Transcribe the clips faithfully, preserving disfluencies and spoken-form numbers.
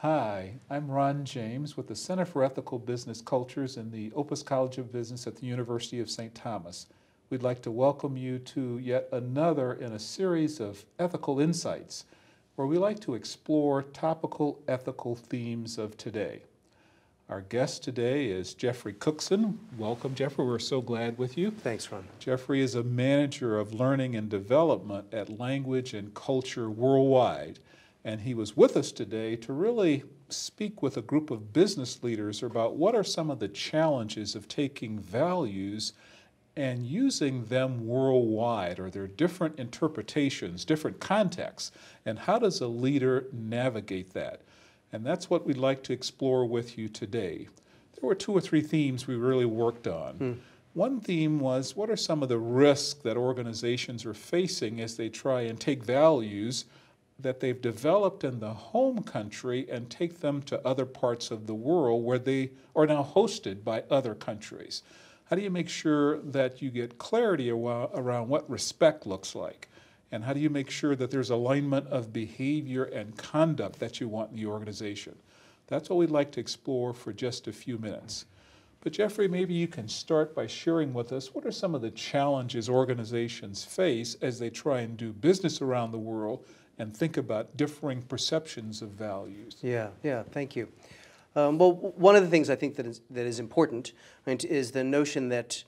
Hi, I'm Ron James with the Center for Ethical Business Cultures in the Opus College of Business at the University of Saint Thomas. We'd like to welcome you to yet another in a series of ethical insights where we like to explore topical ethical themes of today. Our guest today is Jeffrey Cookson. Welcome, Jeffrey. We're so glad with you. Thanks, Ron. Jeffrey is a manager of learning and development at Language and Culture Worldwide, and he was with us today to really speak with a group of business leaders about what are some of the challenges of taking values and using them worldwide. Are there different interpretations, different contexts, and how does a leader navigate that? And that's what we'd like to explore with you today. There were two or three themes we really worked on. Hmm. One theme was, what are some of the risks that organizations are facing as they try and take values that they've developed in the home country and take them to other parts of the world where they are now hosted by other countries? How do you make sure that you get clarity around what respect looks like? And how do you make sure that there's alignment of behavior and conduct that you want in the organization? That's what we'd like to explore for just a few minutes. But Jeffrey, maybe you can start by sharing with us what are some of the challenges organizations face as they try and do business around the world and think about differing perceptions of values. Yeah, yeah, thank you. Um, well, one of the things I think that is, that is important, right, is the notion that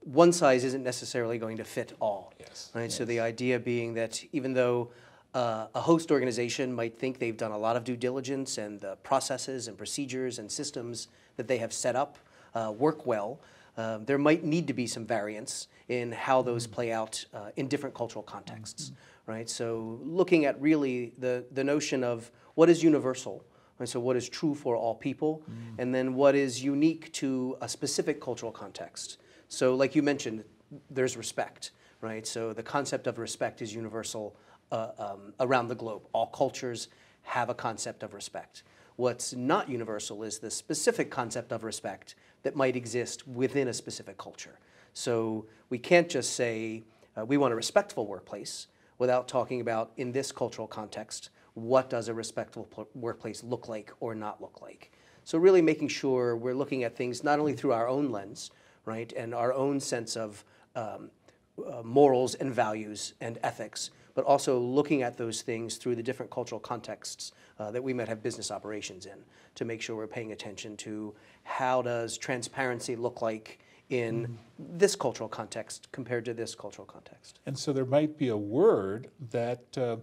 one size isn't necessarily going to fit all. Yes, right? Yes. So the idea being that even though uh, a host organization might think they've done a lot of due diligence and the processes and procedures and systems that they have set up uh, work well, uh, there might need to be some variance in how those mm-hmm. play out uh, in different cultural contexts. Mm-hmm. Right? So looking at really the, the notion of what is universal, right? So what is true for all people, mm-hmm. and then what is unique to a specific cultural context. So like you mentioned, there's respect, right? So the concept of respect is universal uh, um, around the globe. All cultures have a concept of respect. What's not universal is the specific concept of respect that might exist within a specific culture. So we can't just say uh, we want a respectful workplace without talking about, in this cultural context, what does a respectful workplace look like or not look like? So really making sure we're looking at things not only through our own lens, right, and our own sense of um, uh, morals and values and ethics, but also looking at those things through the different cultural contexts uh, that we might have business operations in, to make sure we're paying attention to how does transparency look like in mm-hmm. this cultural context compared to this cultural context. And so there might be a word that uh,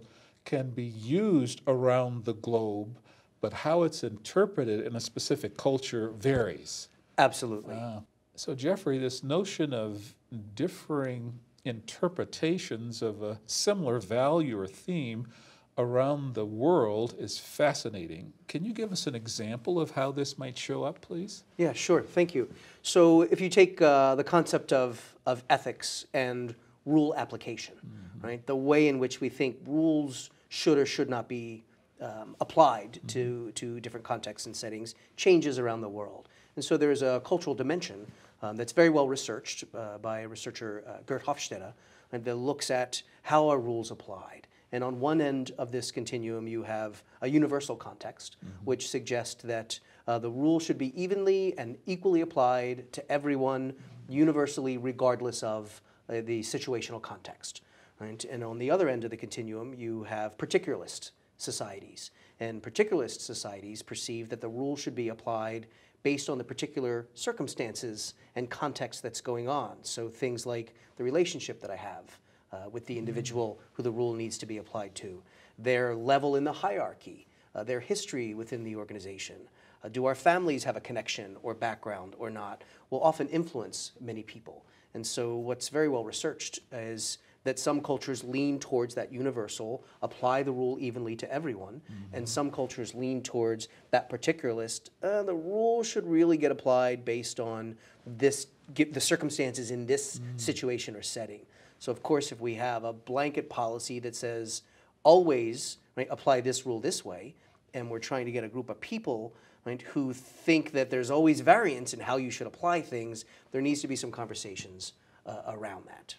can be used around the globe, but how it's interpreted in a specific culture varies. Absolutely. Ah. So Jeffrey, this notion of differing interpretations of a similar value or theme around the world is fascinating. Can you give us an example of how this might show up, please? Yeah, sure. Thank you. So if you take uh, the concept of, of ethics and rule application, mm-hmm. right, the way in which we think rules should or should not be um, applied mm-hmm. to, to different contexts and settings changes around the world. And so there is a cultural dimension um, that's very well researched uh, by researcher uh, Gert Hofstede, and that looks at how are rules applied. And on one end of this continuum, you have a universal context, mm-hmm. which suggests that uh, the rule should be evenly and equally applied to everyone, universally, regardless of uh, the situational context. Right? And on the other end of the continuum, you have particularist societies. And particularist societies perceive that the rule should be applied based on the particular circumstances and context that's going on. So things like the relationship that I have uh, with the individual who the rule needs to be applied to, their level in the hierarchy, uh, their history within the organization. Uh, do our families have a connection or background or not, will often influence many people. And so what's very well researched is that some cultures lean towards that universal, apply the rule evenly to everyone, mm-hmm. and some cultures lean towards that particularist, uh, the rule should really get applied based on this, get the circumstances in this mm-hmm. situation or setting. So of course, if we have a blanket policy that says, always right, apply this rule this way, and we're trying to get a group of people right, who think that there's always variance in how you should apply things, there needs to be some conversations uh, around that.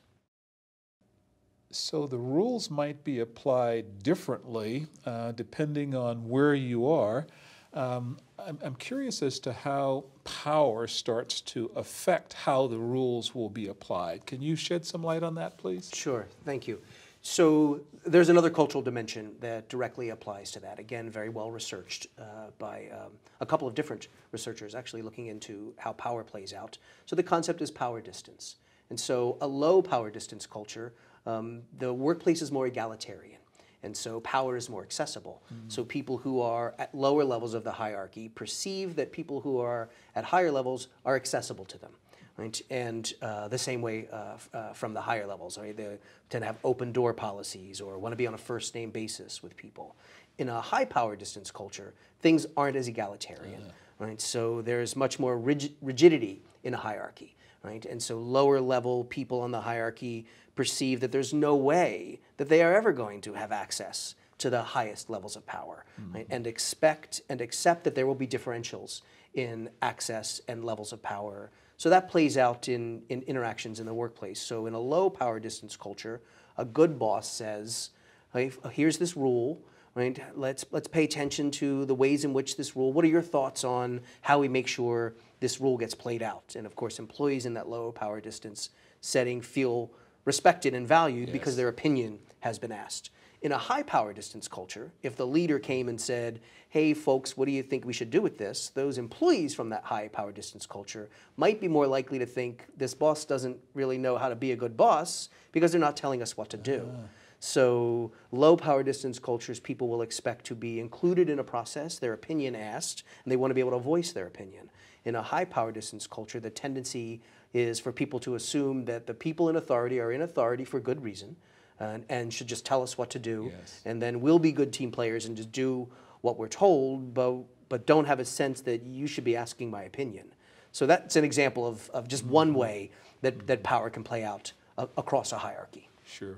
So the rules might be applied differently uh, depending on where you are. Um, I'm, I'm curious as to how power starts to affect how the rules will be applied. Can you shed some light on that, please? Sure, thank you. So there's another cultural dimension that directly applies to that. Again, very well researched uh, by um, a couple of different researchers actually looking into how power plays out. So the concept is power distance. And so a low power distance culture, um, the workplace is more egalitarian. And so power is more accessible. Mm-hmm. So people who are at lower levels of the hierarchy perceive that people who are at higher levels are accessible to them. Right? And uh, the same way uh, uh, from the higher levels. Right? They tend to have open door policies or want to be on a first name basis with people. In a high power distance culture, things aren't as egalitarian. Yeah. Right? So there's much more rig rigidity in a hierarchy. Right? And so lower level people on the hierarchy perceive that there's no way that they are ever going to have access to the highest levels of power, mm-hmm. right? And expect and accept that there will be differentials in access and levels of power. So that plays out in, in interactions in the workplace. So in a low power distance culture, a good boss says, hey, here's this rule, right? Let's, let's pay attention to the ways in which this rule, what are your thoughts on how we make sure this rule gets played out? And of course, employees in that low power distance setting feel respected and valued yes. because their opinion has been asked. In a high power distance culture, if the leader came and said, hey folks, what do you think we should do with this? Those employees from that high power distance culture might be more likely to think this boss doesn't really know how to be a good boss because they're not telling us what to do. Uh-huh. So low power distance cultures, people will expect to be included in a process, their opinion asked, and they want to be able to voice their opinion. In a high power distance culture, the tendency is for people to assume that the people in authority are in authority for good reason and, and should just tell us what to do. Yes. And then we'll be good team players and just do what we're told, but, but don't have a sense that you should be asking my opinion. So that's an example of, of just mm-hmm. one way that, mm-hmm. that power can play out a, across a hierarchy. Sure.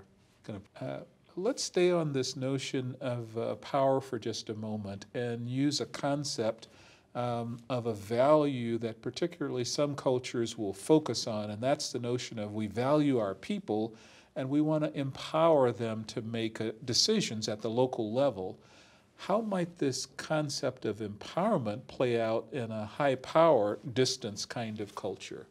Uh, let's stay on this notion of uh, power for just a moment and use a concept Um, of a value that particularly some cultures will focus on, and that's the notion of we value our people and we want to empower them to make uh, decisions at the local level. How might this concept of empowerment play out in a high power distance kind of culture?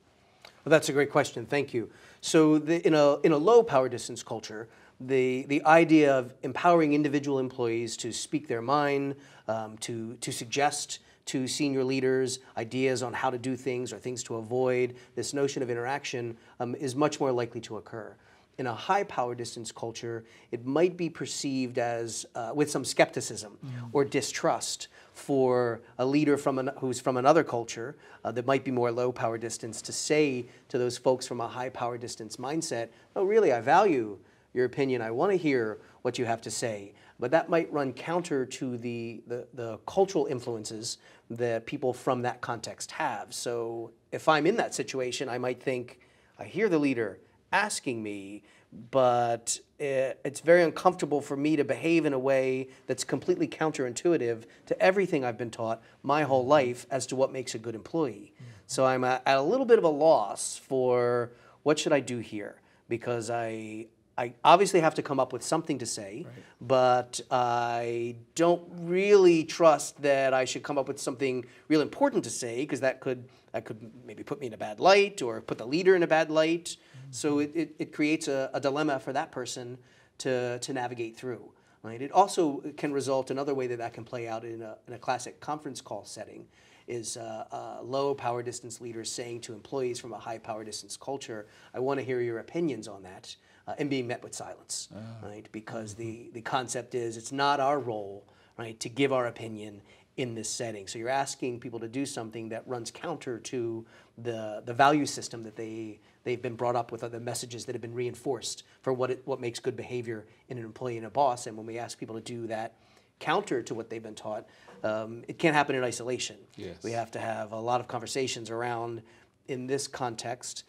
Well, that's a great question. Thank you. So the, in, a, in a low power distance culture, The, the idea of empowering individual employees to speak their mind, um, to, to suggest to senior leaders ideas on how to do things or things to avoid, this notion of interaction um, is much more likely to occur. In a high power distance culture, it might be perceived as, uh, with some skepticism yeah. or distrust for a leader from an, who's from another culture uh, that might be more low power distance to say to those folks from a high power distance mindset, oh really, I value your opinion, I want to hear what you have to say. But that might run counter to the, the, the cultural influences that people from that context have. So if I'm in that situation, I might think, I hear the leader asking me, but it, it's very uncomfortable for me to behave in a way that's completely counterintuitive to everything I've been taught my whole life as to what makes a good employee. Mm-hmm. So I'm at a little bit of a loss for what should I do here, because I I obviously have to come up with something to say, right. but I don't really trust that I should come up with something real important to say because that could, that could maybe put me in a bad light or put the leader in a bad light. Mm-hmm. So it, it, it creates a, a dilemma for that person to, to navigate through. Right? It also can result, another way that that can play out in a, in a classic conference call setting is uh, uh, low power distance leaders saying to employees from a high power distance culture, I want to hear your opinions on that. Uh, and being met with silence, oh. right? Because the, the concept is it's not our role, right, to give our opinion in this setting. So you're asking people to do something that runs counter to the, the value system that they, they've been brought up with, or the messages that have been reinforced for what, it, what makes good behavior in an employee and a boss. And when we ask people to do that counter to what they've been taught, um, it can't happen in isolation. Yes. We have to have a lot of conversations around, in this context,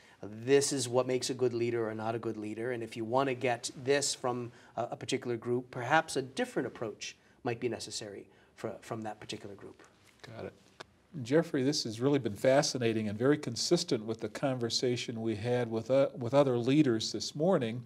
this is what makes a good leader or not a good leader, and if you want to get this from a, a particular group, perhaps a different approach might be necessary for, from that particular group. Got it. Jeffrey, this has really been fascinating and very consistent with the conversation we had with, uh, with other leaders this morning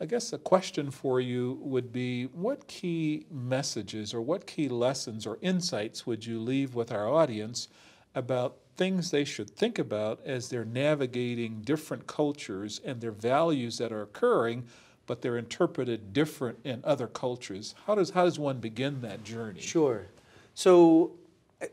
I guess a question for you would be, what key messages or what key lessons or insights would you leave with our audience about things they should think about as they're navigating different cultures and their values that are occurring, but they're interpreted different in other cultures? How does, how does one begin that journey? Sure. So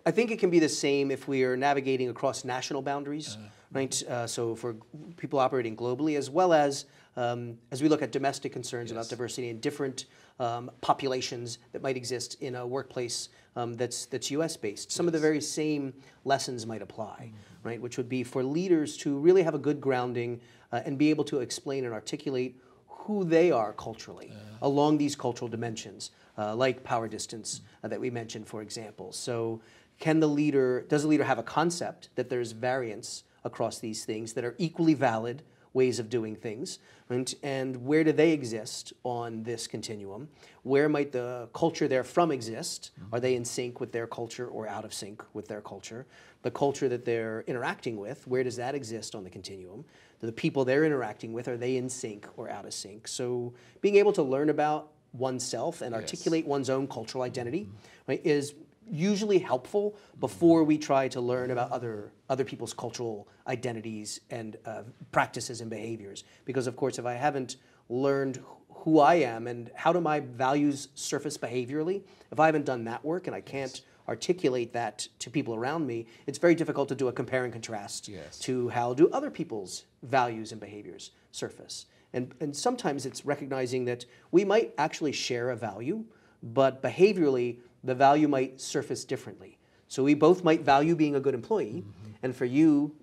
I think it can be the same if we are navigating across national boundaries, uh, right? Uh, so for people operating globally, as well as um, as we look at domestic concerns, yes, about diversity and different um, populations that might exist in a workplace um, that's that's U S based. Some, yes, of the very same lessons might apply, mm-hmm, right? Which would be for leaders to really have a good grounding uh, and be able to explain and articulate who they are culturally, yeah, along these cultural dimensions, uh, like power distance uh, that we mentioned, for example. So can the leader, does the leader have a concept that there's variance across these things that are equally valid ways of doing things, and, and where do they exist on this continuum? Where might the culture they're from exist? Mm-hmm. Are they in sync with their culture or out of sync with their culture? The culture that they're interacting with, where does that exist on the continuum? The people they're interacting with, are they in sync or out of sync? So being able to learn about oneself and, yes, articulate one's own cultural identity, mm-hmm, right, is usually helpful before we try to learn about other other people's cultural identities and uh, practices and behaviors. Because of course, if I haven't learned who I am and how do my values surface behaviorally, if I haven't done that work and I can't articulate that to people around me, it's very difficult to do a compare and contrast, yes, to how do other people's values and behaviors surface. And, and sometimes it's recognizing that we might actually share a value, but behaviorally, the value might surface differently. So we both might value being a good employee, mm-hmm, and for you,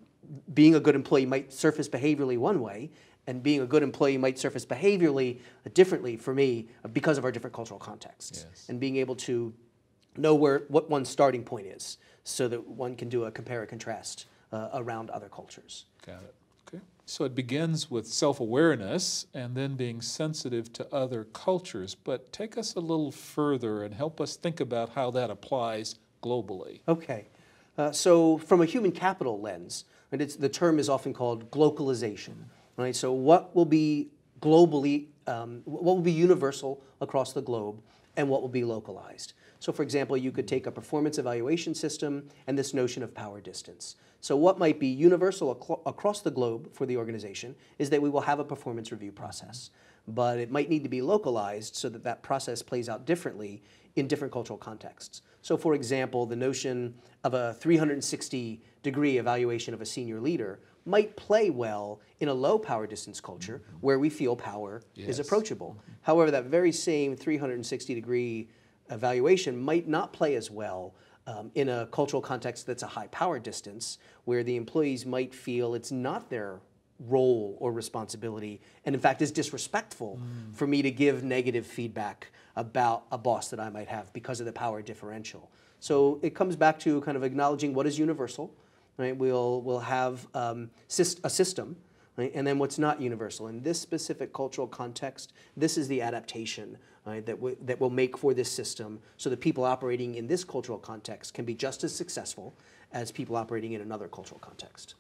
being a good employee might surface behaviorally one way, and being a good employee might surface behaviorally differently for me because of our different cultural contexts. Yes. And being able to know where, what one's starting point is so that one can do a compare and contrast uh, around other cultures. Got it. Okay. So it begins with self-awareness and then being sensitive to other cultures, but take us a little further and help us think about how that applies globally. Okay. Uh, so from a human capital lens, and it's, the term is often called glocalization, right? So what will be globally, um, what will be universal across the globe and what will be localized? So for example, you could take a performance evaluation system and this notion of power distance. So what might be universal across the globe for the organization is that we will have a performance review process, but it might need to be localized so that that process plays out differently in different cultural contexts. So for example, the notion of a three hundred sixty degree evaluation of a senior leader might play well in a low power distance culture where we feel power, yes, is approachable. However, that very same three hundred sixty degree evaluation might not play as well um, in a cultural context that's a high power distance where the employees might feel it's not their role or responsibility and in fact is disrespectful, mm, for me to give negative feedback about a boss that I might have because of the power differential. So it comes back to kind of acknowledging what is universal, right? We'll, we'll have um, a system, right? And then what's not universal. In this specific cultural context, this is the adaptation, right, that, we, that we'll make for this system so that people operating in this cultural context can be just as successful as people operating in another cultural context.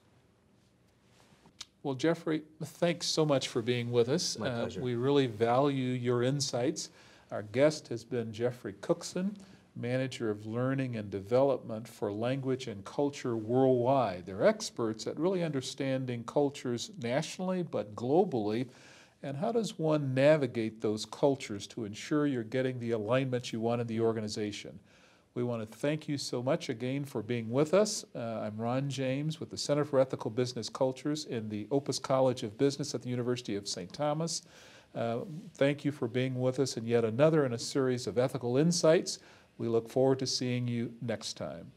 Well, Jeffrey, thanks so much for being with us. My pleasure. Uh, we really value your insights. Our guest has been Jeffrey Cookson, Manager of Learning and Development for Language and Culture Worldwide. They're experts at really understanding cultures nationally but globally, and how does one navigate those cultures to ensure you're getting the alignment you want in the organization. We want to thank you so much again for being with us. Uh, I'm Ron James with the Center for Ethical Business Cultures in the Opus College of Business at the University of Saint Thomas. Uh, thank you for being with us in yet another in a series of ethical insights. We look forward to seeing you next time.